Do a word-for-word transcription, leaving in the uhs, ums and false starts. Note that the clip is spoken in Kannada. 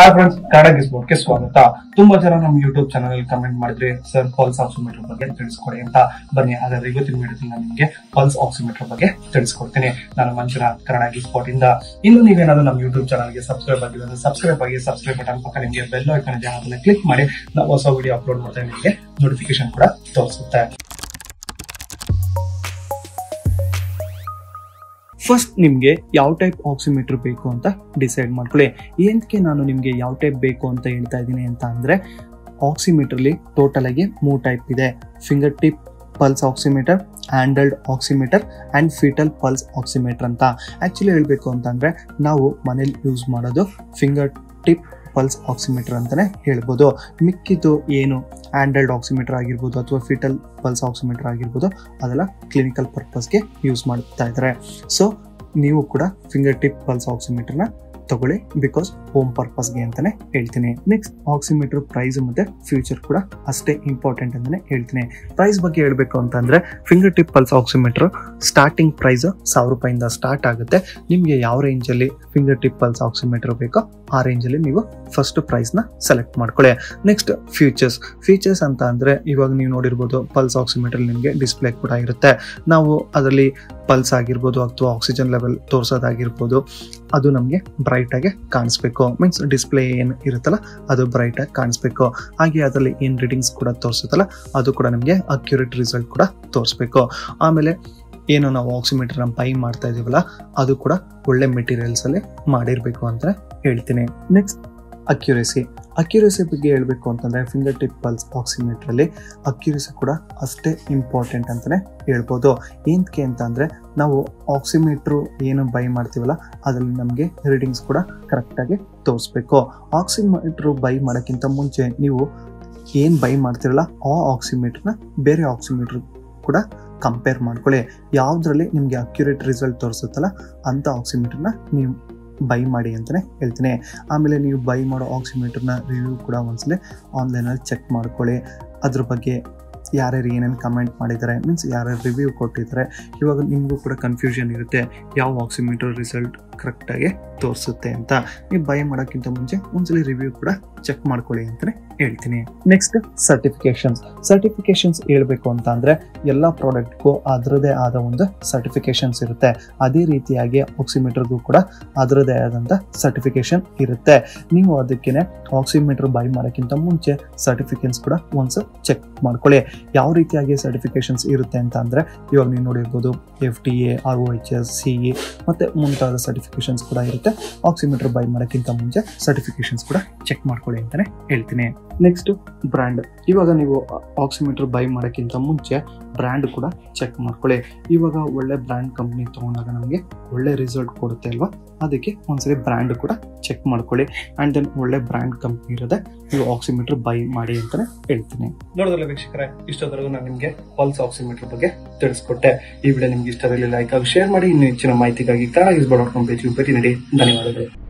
Hi friends, Kannada Gizbot ke swagata. Tumba jana nam YouTube channel comment madidre sir pulse oximeter ಬಗ್ಗೆ ತಿಳಿಸಿಕೊಡಿ ಅಂತ ಬನ್ನಿ. ಆದರೆ ಇವತ್ತಿನ ವಿಡಿಯೋದಲ್ಲಿ ನಾನು ನಿಮಗೆ pulse oximeter ಬಗ್ಗೆ ತಿಳಿಸಿಕೊಡ್ತೀನಿ. ನಾನು ಮಂಜುನಾಥ್ Kannada Gizbot ಇಂದ. ಇನ್ನು ನೀವು ಏನಾದರೂ ನಮ್ಮ YouTube ಚಾನೆಲ್ ಗೆ ಸಬ್ಸ್ಕ್ರೈಬ್ ಆಗಿಲ್ಲ ಸಬ್ಸ್ಕ್ರೈಬ್ ಆಗಿ ಸಬ್ಸ್ಕ್ರೈಬ್ ಬಟನ್ ಪಕ್ಕ ನಿಮಗೆ ಬೆಲ್ ಐಕಾನ್ ಇದೆ ಅದನ್ನ ಕ್ಲಿಕ್ ಮಾಡಿ ನಾವು ಹೊಸ ವಿಡಿಯೋ ಅಪ್ಲೋಡ್ ಮಾಡಿದಾಗ ನಿಮಗೆ ನೋಟಿಫಿಕೇಶನ್ ಕೂಡ ತೋರಿಸುತ್ತೆ. ಫಸ್ಟ್ ನಿಮಗೆ ಯಾವ ಟೈಪ್ ಆಕ್ಸಿಮೀಟರ್ ಬೇಕು ಅಂತ ಡಿಸೈಡ್ ಮಾಡ್ಕೊಳ್ಳಿ. ಏನಕ್ಕೆ ನಾನು ನಿಮಗೆ ಯಾವ ಟೈಪ್ ಬೇಕು ಅಂತ ಹೇಳ್ತಾ ಇದ್ದೀನಿ ಅಂತ ಅಂದರೆ ಆಕ್ಸಿಮೀಟರ್ಲಿ ಟೋಟಲ್ ಆಗಿ ಮೂರು ಟೈಪ್ ಇದೆ. Finger tip pulse oximeter, handheld oximeter and fetal pulse oximeter ಅಂತ. ಆ್ಯಕ್ಚುಲಿ ಹೇಳಬೇಕು ಅಂತಂದರೆ ನಾವು ಮನೇಲಿ ಯೂಸ್ ಮಾಡೋದು ಫಿಂಗರ್ ಟಿಪ್ ಪಲ್ಸ್ ಆಕ್ಸಿಮೀಟರ್ ಅಂತಲೇ ಹೇಳ್ಬೋದು. ಮಿಕ್ಕಿದ್ದು ಏನು ಹ್ಯಾಂಡಲ್ಡ್ ಆಕ್ಸಿಮೀಟರ್ ಆಗಿರ್ಬೋದು ಅಥವಾ ಫೀಟಲ್ ಪಲ್ಸ್ ಆಕ್ಸಿಮೀಟರ್ ಆಗಿರ್ಬೋದು ಅದೆಲ್ಲ ಕ್ಲಿನಿಕಲ್ ಪರ್ಪಸ್ಗೆ ಯೂಸ್ ಮಾಡ್ತಾ ಇದ್ದಾರೆ. ಸೊ ನೀವು ಕೂಡ ಫಿಂಗರ್ ಟಿಪ್ ಪಲ್ಸ್ ಆಕ್ಸಿಮೀಟರ್ನ ತಗೊಳ್ಳಿ, ಬಿಕಾಸ್ ಹೋಮ್ ಪರ್ಪಸ್ಗೆ ಅಂತಲೇ ಹೇಳ್ತೀನಿ. ನೆಕ್ಸ್ಟ್ ಆಕ್ಸಿಮೀಟರ್ ಪ್ರೈಸ್ ಮತ್ತು ಫ್ಯೂಚರ್ ಕೂಡ ಅಷ್ಟೇ ಇಂಪಾರ್ಟೆಂಟ್ ಅಂತಲೇ ಹೇಳ್ತೀನಿ. ಪ್ರೈಸ್ ಬಗ್ಗೆ ಹೇಳಬೇಕು ಅಂತಂದರೆ finger tip pulse oximeter starting price ಸಾವಿರ ರೂಪಾಯಿಂದ ಸ್ಟಾರ್ಟ್ ಆಗುತ್ತೆ. ನಿಮಗೆ ಯಾವ ರೇಂಜಲ್ಲಿ ಫಿಂಗರ್ ಟಿಪ್ ಪಲ್ಸ್ ಆಕ್ಸಿಮೀಟರ್ ಬೇಕೋ ಆ ರೇಂಜಲ್ಲಿ ನೀವು ಫಸ್ಟ್ ಪ್ರೈಸ್ನ ಸೆಲೆಕ್ಟ್ ಮಾಡ್ಕೊಳ್ಳಿ. ನೆಕ್ಸ್ಟ್ ಫ್ಯೂಚರ್ಸ್ ಫೀಚರ್ಸ್ ಅಂತ ಅಂದರೆ ಇವಾಗ ನೀವು ನೋಡಿರ್ಬೋದು ಪಲ್ಸ್ ಆಕ್ಸಿಮೀಟರ್ ನಿಮಗೆ ಡಿಸ್ಪ್ಲೇ ಕೂಡ ಇರುತ್ತೆ. ನಾವು ಅದರಲ್ಲಿ ಪಲ್ಸ್ ಆಗಿರ್ಬೋದು ಅಥವಾ ಆಕ್ಸಿಜನ್ ಲೆವೆಲ್ ತೋರಿಸೋದಾಗಿರ್ಬೋದು ಅದು ನಮಗೆ ಬ್ರೈಟಾಗಿ ಕಾಣಿಸ್ಬೇಕು. ಮೀನ್ಸ್ ಡಿಸ್ಪ್ಲೇ ಏನು ಇರುತ್ತಲ್ಲ ಅದು ಬ್ರೈಟಾಗಿ ಕಾಣಿಸ್ಬೇಕು. ಹಾಗೆ ಅದರಲ್ಲಿ ಏನು ರೀಡಿಂಗ್ಸ್ ಕೂಡ ತೋರಿಸುತ್ತಲ್ಲ ಅದು ಕೂಡ ನಮಗೆ ಅಕ್ಯುರೇಟ್ ರಿಸಲ್ಟ್ ಕೂಡ ತೋರಿಸ್ಬೇಕು. ಆಮೇಲೆ ಏನು ನಾವು ಆಕ್ಸಿಮೀಟರ್ನ ಬೈ ಮಾಡ್ತಾ ಇದ್ದೀವಲ್ಲ ಅದು ಕೂಡ ಒಳ್ಳೆ ಮೆಟೀರಿಯಲ್ಸಲ್ಲಿ ಮಾಡಿರಬೇಕು ಅಂತ ಹೇಳ್ತೀನಿ. ನೆಕ್ಸ್ಟ್ ಅಕ್ಯುರೇಸಿ ಅಕ್ಯುರೇಸಿ ಬಗ್ಗೆ ಹೇಳಬೇಕು ಅಂತಂದರೆ ಫಿಂಗರ್ ಟಿಪ್ ಪಲ್ಸ್ ಆಕ್ಸಿಮೀಟ್ರಲ್ಲಿ ಅಕ್ಯುರೇಸಿ ಕೂಡ ಅಷ್ಟೇ ಇಂಪಾರ್ಟೆಂಟ್ ಅಂತಲೇ ಹೇಳ್ಬೋದು. ಏನಕ್ಕೆ ಅಂತ ಅಂದರೆ ನಾವು ಆಕ್ಸಿಮೀಟ್ರು ಏನು ಬೈ ಮಾಡ್ತೀವಲ್ಲ ಅದರಲ್ಲಿ ನಮಗೆ ರೀಡಿಂಗ್ಸ್ ಕೂಡ ಕರೆಕ್ಟಾಗಿ ತೋರಿಸ್ಬೇಕು. ಆಕ್ಸಿಮೀಟ್ರು ಬೈ ಮಾಡೋಕ್ಕಿಂತ ಮುಂಚೆ ನೀವು ಏನು ಬೈ ಮಾಡ್ತಿರಲ್ಲ ಆ ಆಕ್ಸಿಮೀಟ್ರನ್ನ ಬೇರೆ ಆಕ್ಸಿಮೀಟ್ರ್ ಕೂಡ ಕಂಪೇರ್ ಮಾಡ್ಕೊಳ್ಳಿ. ಯಾವುದರಲ್ಲಿ ನಿಮಗೆ ಅಕ್ಯುರೇಟ್ ರಿಸಲ್ಟ್ ತೋರಿಸುತ್ತಲ್ಲ ಅಂಥ ಆಕ್ಸಿಮೀಟ್ರನ್ನ ನೀವು ಬೈ ಮಾಡಿ ಅಂತಲೇ ಹೇಳ್ತೀನಿ. ಆಮೇಲೆ ನೀವು ಬೈ ಮಾಡೋ ಆಕ್ಸಿಮೀಟ್ರನ್ನ ರಿವ್ಯೂ ಕೂಡ ಒಂದ್ಸಲ ಆನ್ಲೈನಲ್ಲಿ ಚೆಕ್ ಮಾಡ್ಕೊಳ್ಳಿ. ಅದ್ರ ಬಗ್ಗೆ ಯಾರ್ಯಾರು ಏನೇನು ಕಮೆಂಟ್ ಮಾಡಿದ್ದಾರೆ, ಮೀನ್ಸ್ ಯಾರ್ಯಾರು ರಿವ್ಯೂ ಕೊಟ್ಟಿದ್ದಾರೆ. ಇವಾಗ ನಿಮಗೂ ಕೂಡ ಕನ್ಫ್ಯೂಷನ್ ಇರುತ್ತೆ ಯಾವ ಆಕ್ಸಿಮೀಟರ್ ರಿಸಲ್ಟ್ ಕರೆಕ್ಟಾಗಿ ತೋರಿಸುತ್ತೆ ಅಂತ. ನೀವು ಬೈ ಮಾಡೋಕ್ಕಿಂತ ಮುಂಚೆ ಒಂದ್ಸಲಿ ರಿವ್ಯೂ ಕೂಡ ಚೆಕ್ ಮಾಡ್ಕೊಳ್ಳಿ ಅಂತಲೇ ಹೇಳ್ತೀನಿ. ನೆಕ್ಸ್ಟ್ ಸರ್ಟಿಫಿಕೇಷನ್ಸ್ ಸರ್ಟಿಫಿಕೇಷನ್ಸ್ ಹೇಳಬೇಕು ಅಂತ ಅಂದರೆ ಎಲ್ಲ ಪ್ರಾಡಕ್ಟ್ಗೂ ಅದರದೇ ಆದ ಒಂದು ಸರ್ಟಿಫಿಕೇಷನ್ಸ್ ಇರುತ್ತೆ. ಅದೇ ರೀತಿಯಾಗಿ ಆಕ್ಸಿಮೀಟರ್ಗೂ ಕೂಡ ಅದರದೇ ಆದಂಥ ಸರ್ಟಿಫಿಕೇಷನ್ ಇರುತ್ತೆ. ನೀವು ಅದಕ್ಕೇ ಆಕ್ಸಿಮೀಟರ್ ಬೈ ಮಾಡೋಕ್ಕಿಂತ ಮುಂಚೆ ಸರ್ಟಿಫಿಕೇಟ್ಸ್ ಕೂಡ ಒಂದ್ಸಲ ಚೆಕ್ ಮಾಡ್ಕೊಳ್ಳಿ. ಯಾವ ರೀತಿಯಾಗಿ ಸರ್ಟಿಫಿಕೇಷನ್ಸ್ ಇರುತ್ತೆ ಅಂತ ಅಂದರೆ ಇವಾಗ ನೀವು ನೋಡಿರ್ಬೋದು F T A, R O H S, C E ಮತ್ತು ಮುಂತಾದ ಸರ್ಟಿಫಿಕೇಷನ್ಸ್ ಕೂಡ ಇರುತ್ತೆ. ಆಕ್ಸಿಮೀಟರ್ ಬೈ ಮಾಡೋಕ್ಕಿಂತ ಮುಂಚೆ ಸರ್ಟಿಫಿಕೇಷನ್ಸ್ ಕೂಡ ಚೆಕ್ ಮಾಡ್ಕೊಳ್ಳಿ ಅಂತಲೇ ಹೇಳ್ತೀನಿ. Next brand. ಇವಾಗ ನೀವು ಆಕ್ಸಿಮೀಟರ್ ಬೈ ಮಾಡೋಕ್ಕಿಂತ ಮುಂಚೆ ಬ್ರ್ಯಾಂಡ್ ಕೂಡ ಚೆಕ್ ಮಾಡ್ಕೊಳ್ಳಿ. ಇವಾಗ ಒಳ್ಳೆ ಬ್ರ್ಯಾಂಡ್ ಕಂಪ್ನಿ ತೊಗೊಂಡಾಗ ನಮಗೆ ಒಳ್ಳೆ ರಿಸಲ್ಟ್ ಕೊಡುತ್ತೆ ಅಲ್ವಾ, ಅದಕ್ಕೆ ಒಂದ್ಸರಿ ಬ್ರ್ಯಾಂಡ್ ಕೂಡ ಚೆಕ್ ಮಾಡ್ಕೊಳ್ಳಿ. ಆ್ಯಂಡ್ ದೆನ್ ಒಳ್ಳೆ ಬ್ರ್ಯಾಂಡ್ ಕಂಪ್ನಿ ಇರೋದೆ ನೀವು ಆಕ್ಸಿಮೀಟರ್ ಬೈ ಮಾಡಿ ಅಂತಲೇ ಹೇಳ್ತೀನಿ. ನೋಡೋದಲ್ಲ ವೀಕ್ಷಕರೇ, ಇಷ್ಟೊತ್ತರೆಗೂ ನಾನು ನಿಮಗೆ ಪಲ್ಸ್ ಆಕ್ಸಿಮೀಟರ್ ಬಗ್ಗೆ ತಿಳಿಸ್ಕೊಟ್ಟೆ. ಈ ವಿಡಿಯೋ ನಿಮ್ಗೆ ಇಷ್ಟದಲ್ಲಿ ಲೈಕ್ ಆಗಿ ಶೇರ್ ಮಾಡಿ. ಇನ್ನು ಹೆಚ್ಚಿನ ಮಾಹಿತಿಗಾಗಿ Kannada Gizbot ಡಾಟ್ ಕಾಮ್ ಪೇಜ್ಗೆ ಭೇಟಿ ನೀಡಿ. ಧನ್ಯವಾದಗಳು.